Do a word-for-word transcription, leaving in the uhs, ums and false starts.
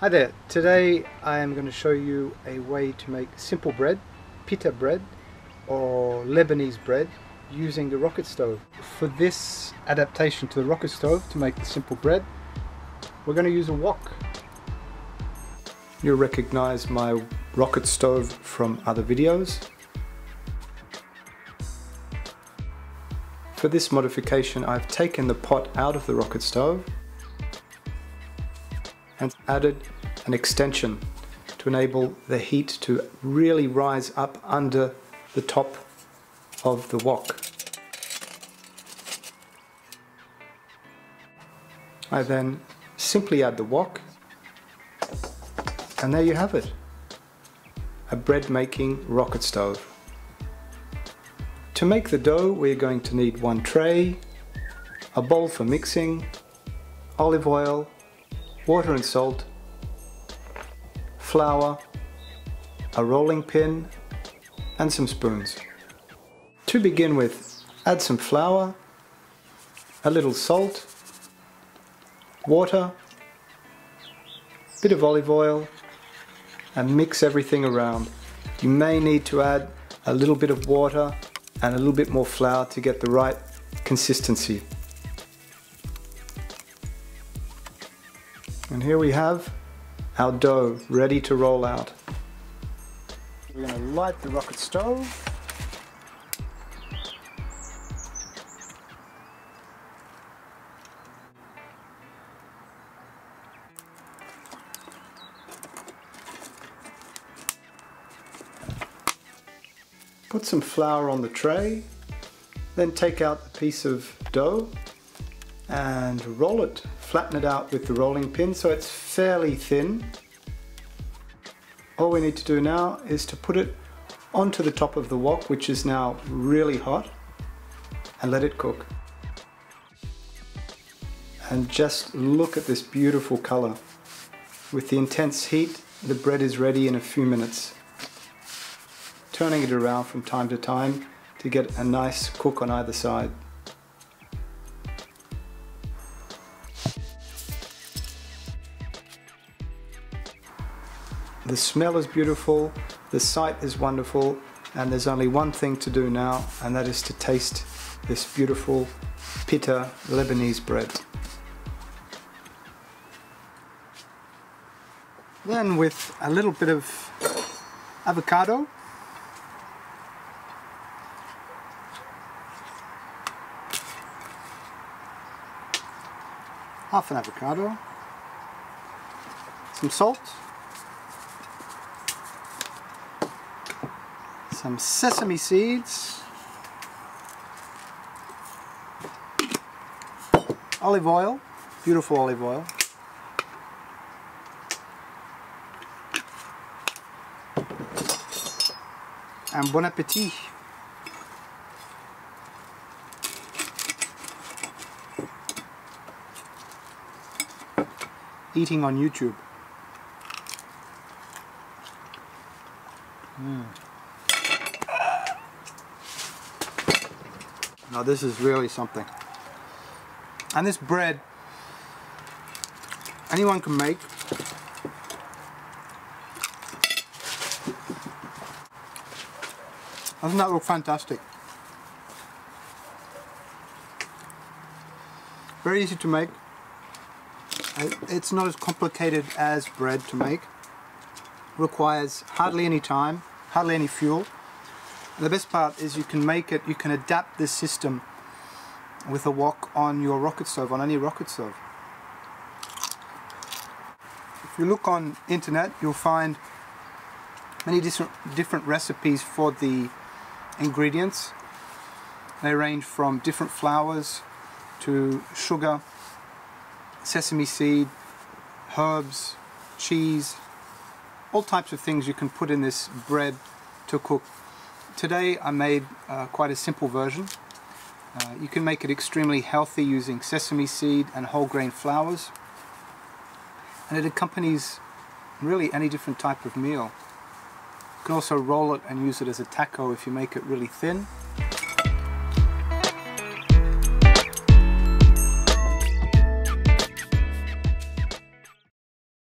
Hi there, today I am going to show you a way to make simple bread, pita bread or Lebanese bread using the rocket stove. For this adaptation to the rocket stove to make the simple bread, we're going to use a wok. You'll recognize my rocket stove from other videos. For this modification I've taken the pot out of the rocket stove and added an extension to enable the heat to really rise up under the top of the wok. I then simply add the wok, and there you have it, a bread making rocket stove. To make the dough we're going to need one tray, a bowl for mixing, olive oil, water and salt, flour, a rolling pin, and some spoons. To begin with, add some flour, a little salt, water, a bit of olive oil, and mix everything around. You may need to add a little bit of water and a little bit more flour to get the right consistency. And here we have our dough ready to roll out. We're going to light the rocket stove. Put some flour on the tray, then take out the piece of dough and roll it. Flatten it out with the rolling pin so it's fairly thin. All we need to do now is to put it onto the top of the wok, which is now really hot, and let it cook. And just look at this beautiful color. With the intense heat, the bread is ready in a few minutes. Turning it around from time to time to get a nice cook on either side. The smell is beautiful, the sight is wonderful, and there's only one thing to do now, and that is to taste this beautiful pita Lebanese bread. Then with a little bit of avocado, half an avocado, some salt, some sesame seeds, olive oil, beautiful olive oil, and bon appetit. Eating on YouTube. Mm. Now this is really something. And this bread, anyone can make. Doesn't that look fantastic? Very easy to make. It's not as complicated as bread to make. Requires hardly any time, hardly any fuel. The best part is you can make it, you can adapt this system with a wok on your rocket stove, on any rocket stove. If you look on internet, you'll find many different recipes for the ingredients. They range from different flours to sugar, sesame seed, herbs, cheese, all types of things you can put in this bread to cook. Today I made uh, quite a simple version. Uh, you can make it extremely healthy using sesame seed and whole grain flours, and it accompanies really any different type of meal. You can also roll it and use it as a taco if you make it really thin.